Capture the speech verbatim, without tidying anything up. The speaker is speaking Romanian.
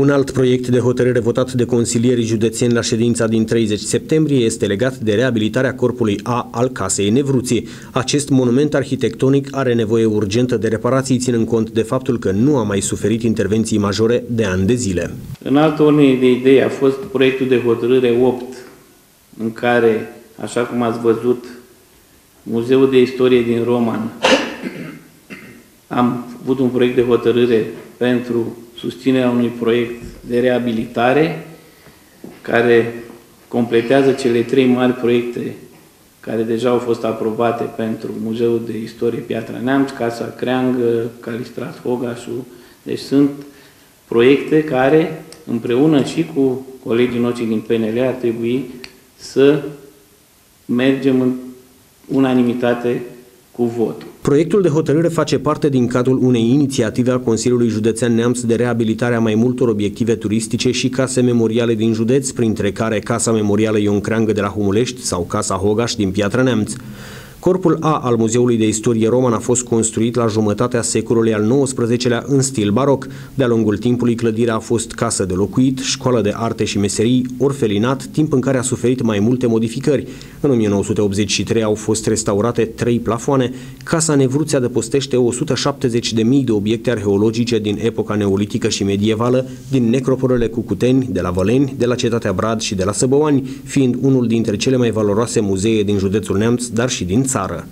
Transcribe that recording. Un alt proiect de hotărâre votat de consilierii județeni la ședința din treizeci septembrie este legat de reabilitarea corpului A al Casei Nevruzzi. Acest monument arhitectonic are nevoie urgentă de reparații, ținând cont de faptul că nu a mai suferit intervenții majore de ani de zile. În altă ordine de idei a fost proiectul de hotărâre opt, în care, așa cum ați văzut, Muzeul de Istorie din Roman, am avut un proiect de hotărâre pentru susținerea unui proiect de reabilitare care completează cele trei mari proiecte care deja au fost aprobate pentru Muzeul de Istorie Piatra Neamț, Casa Creangă, Calistrat Hogașul. Deci sunt proiecte care, împreună și cu colegii noștri din P N L, ar trebui să mergem în unanimitate cu votul. Proiectul de hotărâre face parte din cadrul unei inițiative al Consiliului Județean Neamț de reabilitare a mai multor obiective turistice și case memoriale din județ, printre care Casa Memorială Ion Creangă de la Humulești sau Casa Hogaș din Piatra Neamț. Corpul A al Muzeului de Istorie Roman a fost construit la jumătatea secolului al nouăsprezecelea în stil baroc. De-a lungul timpului, clădirea a fost casă de locuit, școală de arte și meserii, orfelinat, timp în care a suferit mai multe modificări. În o mie nouă sute optzeci și trei au fost restaurate trei plafoane. Casa Nevruzzi adăpostește o sută șaptezeci de mii de obiecte arheologice din epoca neolitică și medievală, din necropolele Cucuteni, de la Văleni, de la Cetatea Brad și de la Săbăoani, fiind unul dintre cele mai valoroase muzee din județul Neamț, dar și din țară.